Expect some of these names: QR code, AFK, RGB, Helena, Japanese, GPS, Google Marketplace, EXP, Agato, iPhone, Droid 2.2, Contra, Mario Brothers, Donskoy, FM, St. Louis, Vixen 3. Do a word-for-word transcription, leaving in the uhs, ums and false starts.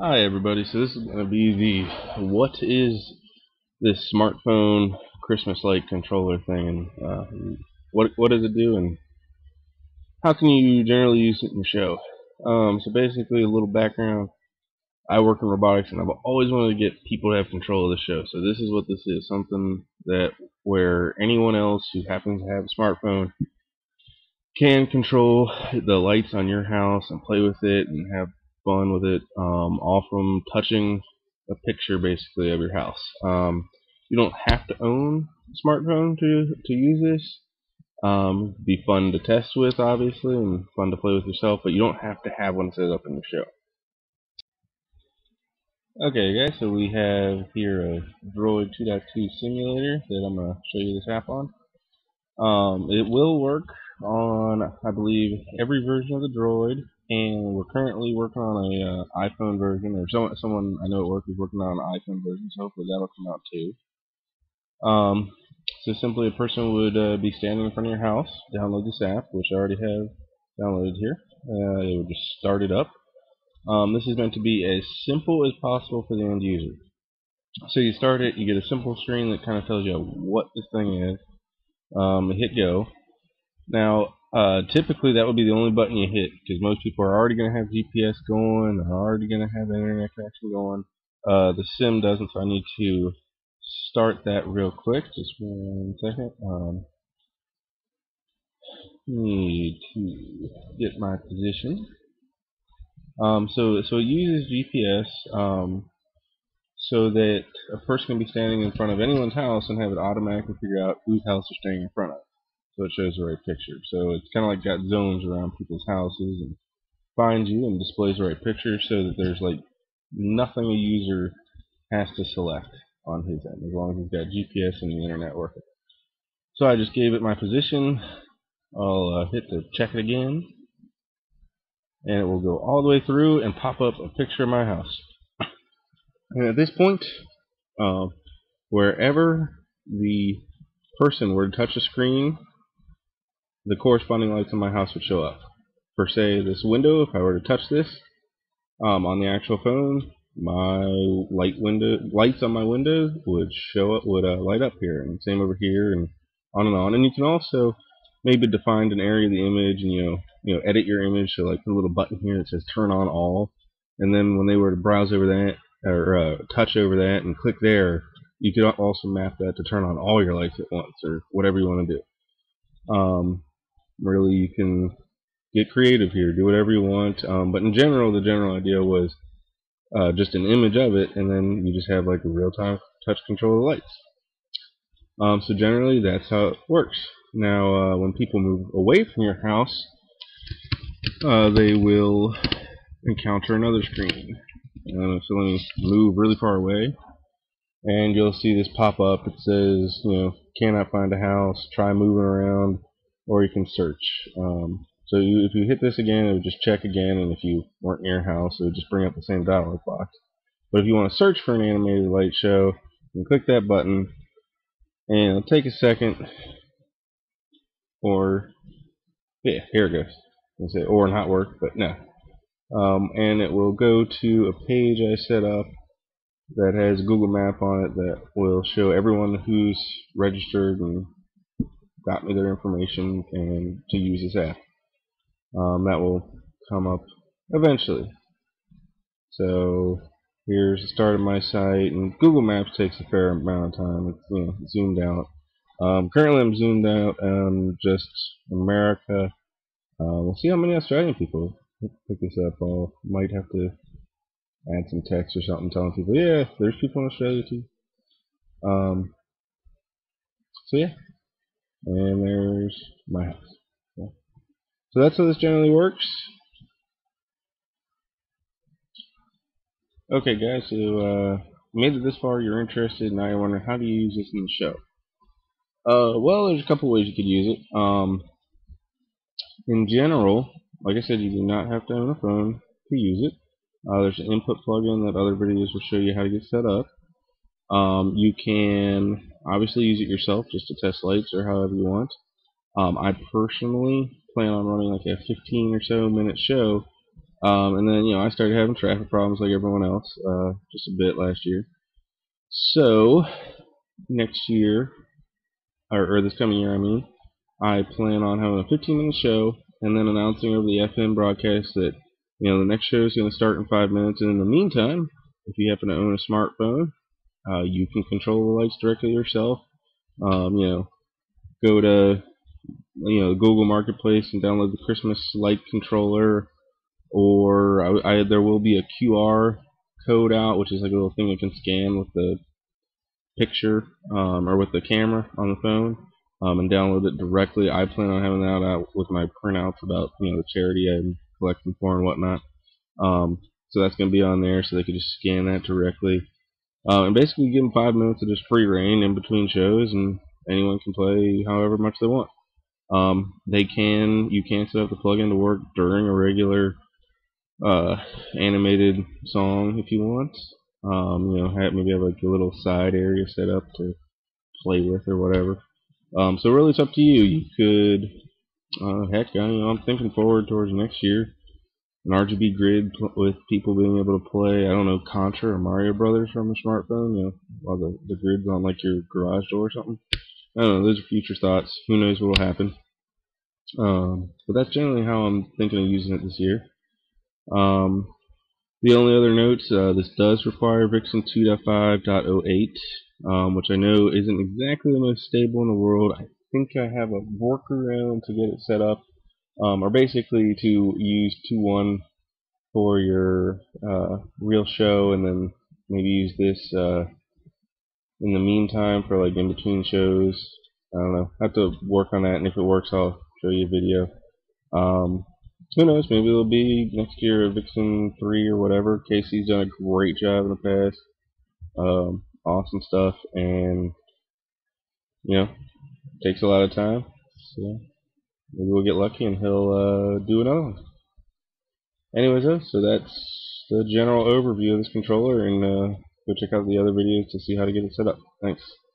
Hi everybody, so this is going to be the what is this smartphone Christmas light controller thing, and uh, what, what does it do and how can you generally use it in your show. Um, so basically, a little background, I work in robotics and I've always wanted to get people to have control of the show, so this is what this is, something that where anyone else who happens to have a smartphone can control the lights on your house and play with it and have fun with it, um, all from touching a picture basically of your house. Um, you don't have to own a smartphone to, to use this. Um, it'd be fun to test with, obviously, and fun to play with yourself, but you don't have to have one set up in the show. Okay guys, so we have here a Droid two point two simulator that I'm going to show you this app on. Um, it will work on, I believe, every version of the Droid, and we're currently working on a uh, iPhone version, or someone, someone I know at work is working on an iPhone version, so hopefully that'll come out too. Um, so simply a person would uh, be standing in front of your house, download this app, which I already have downloaded here. Uh, it would just start it up. Um, this is meant to be as simple as possible for the end user. So you start it, you get a simple screen that kind of tells you what this thing is. Um, hit go. Now, uh, typically that would be the only button you hit, because most people are already going to have G P S going, they're already going to have internet connection going. Uh, the sim doesn't, so I need to start that real quick. Just one second. Um, need to get my position. Um, so, so it uses G P S um, so that a person can be standing in front of anyone's house and have it automatically figure out whose house they're standing in front of. So it shows the right picture. So it's kind of like got zones around people's houses and finds you and displays the right picture so that there's like nothing a user has to select on his end, as long as he's got G P S and the internet working. So I just gave it my position. I'll uh, hit the check it again, and it will go all the way through and pop up a picture of my house. And at this point, uh, wherever the person were to touch the screen, the corresponding lights in my house would show up. For say this window, if I were to touch this um, on the actual phone, my light window lights on my window would show up, would uh, light up here, and same over here, and on and on. And you can also maybe define an area of the image, and you know, you know, edit your image. So like put a little button here that says turn on all, and then when they were to browse over that or uh, touch over that and click there, you could also map that to turn on all your lights at once, or whatever you want to do. Um, really, you can get creative here, do whatever you want. Um, but in general, the general idea was uh, just an image of it, and then you just have like a real-time touch control of the lights. Um, so generally, that's how it works. Now, uh, when people move away from your house, uh, they will encounter another screen. And if someone move really far away, and you'll see this pop up. It says, you know, cannot find a house, try moving around, or you can search. Um, so you, if you hit this again, it would just check again, and if you weren't near a house, it would just bring up the same dialog box. But if you want to search for an animated light show, you can click that button, and it'll take a second, or, yeah, here it goes. It'll say, or not work, but no. Um, and it will go to a page I set up that has Google Map on it that will show everyone who's registered and got me their information and to use this app. Um, that will come up eventually. So here's the start of my site, and Google Maps takes a fair amount of time. It's, you know, zoomed out. Um, currently I'm zoomed out um, just America. Uh, we'll see how many Australian people pick this up. I might have to add some text or something telling people, yeah, there's people in Australia too. Um, so yeah, and there's my house. Yeah. So that's how this generally works. Okay guys, so uh, made it this far, you're interested, now you're wondering how do you use this in the show. Uh, well, there's a couple ways you could use it. Um, in general, like I said, you do not have to own a phone to use it. Uh, there's an input plugin that other videos will show you how to get set up. Um, you can obviously use it yourself just to test lights or however you want. Um, I personally plan on running like a fifteen or so minute show Um, and then, you know, I started having traffic problems like everyone else, uh, just a bit last year. So, next year, or, or this coming year, I mean, I plan on having a fifteen minute show and then announcing over the F M broadcast that, you know, the next show is going to start in five minutes. And in the meantime, if you happen to own a smartphone, uh, you can control the lights directly yourself. Um, you know, go to, you know, Google Marketplace and download the Christmas light controller. Or I, I, there will be a Q R code out, which is like a little thing you can scan with the picture um, or with the camera on the phone, um, and download it directly. I plan on having that out with my printouts about, you know, the charity I'm collecting for and whatnot. Um, so that's going to be on there, so they can just scan that directly. Uh, and basically give them five minutes of just free reign in between shows, and anyone can play however much they want. Um, they can, you can set up the plugin to work during a regular uh, animated song if you want. Um, you know, have, maybe have like a little side area set up to play with or whatever. Um, so really, it's up to you. You could, uh, heck, I, you know, I'm thinking forward towards next year. An R G B grid with people being able to play, I don't know, Contra or Mario Brothers from a smartphone, you know, while the, the grid's on like your garage door or something. I don't know, those are future thoughts. Who knows what will happen. Um, but that's generally how I'm thinking of using it this year. Um, the only other notes, uh, this does require Vixen two point five point oh eight, um, which I know isn't exactly the most stable in the world. I think I have a workaround to get it set up, um, or basically to use two point one for your uh, real show, and then maybe use this uh, in the meantime for like in between shows. I don't know, I have to work on that, and if it works I'll show you a video. Um, who knows, maybe it'll be next year a Vixen three or whatever. Casey's done a great job in the past, um, awesome stuff, and you know, takes a lot of time, so maybe we'll get lucky and he'll uh, do another one. Anyways though, so that's the general overview of this controller, and uh, go check out the other videos to see how to get it set up. Thanks.